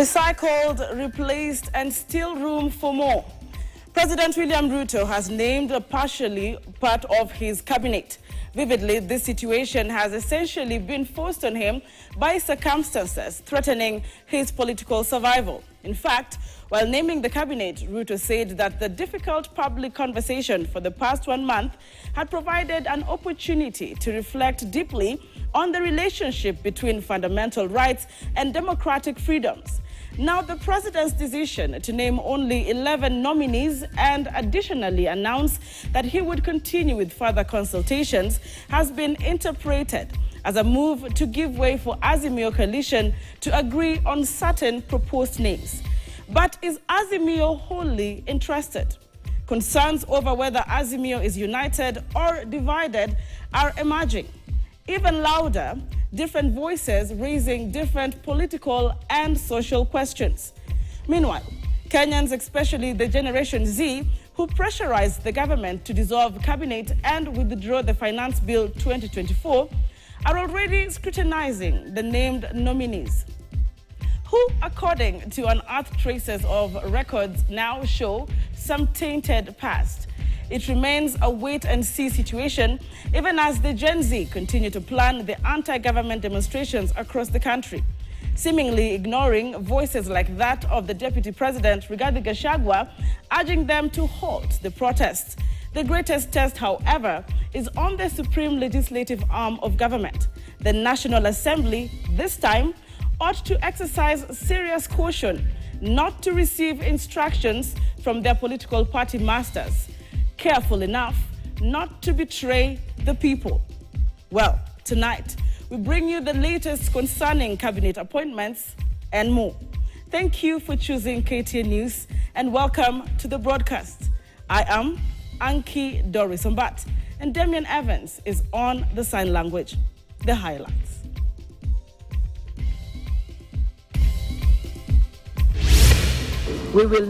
Recycled, replaced, and still room for more. President William Ruto has named a partially part of his cabinet. Vividly, this situation has essentially been forced on him by circumstances threatening his political survival. In fact, while naming the cabinet, Ruto said that the difficult public conversation for the past 1 month had provided an opportunity to reflect deeply on the relationship between fundamental rights and democratic freedoms. Now, the president's decision to name only 11 nominees and additionally announce that he would continue with further consultations has been interpreted as a move to give way for Azimio coalition to agree on certain proposed names. But is Azimio wholly interested? Concerns over whether Azimio is united or divided are emerging. Even louder, different voices raising different political and social questions. Meanwhile, Kenyans, especially the Generation Z, who pressurized the government to dissolve cabinet and withdraw the Finance Bill 2024, are already scrutinizing the named nominees, who, according to unearthed traces of records, now show some tainted past. It remains a wait-and-see situation, even as the Gen Z continue to plan the anti-government demonstrations across the country, seemingly ignoring voices like that of the Deputy President, Rigathi Gachagua, urging them to halt the protests. The greatest test, however, is on the supreme legislative arm of government. The National Assembly, this time, ought to exercise serious caution not to receive instructions from their political party masters, careful enough not to betray the people. Well, tonight, we bring you the latest concerning cabinet appointments and more. Thank you for choosing KTN News and welcome to the broadcast. I am Anki Dorisombat, and Damien Evans is on the sign language, the highlights. We will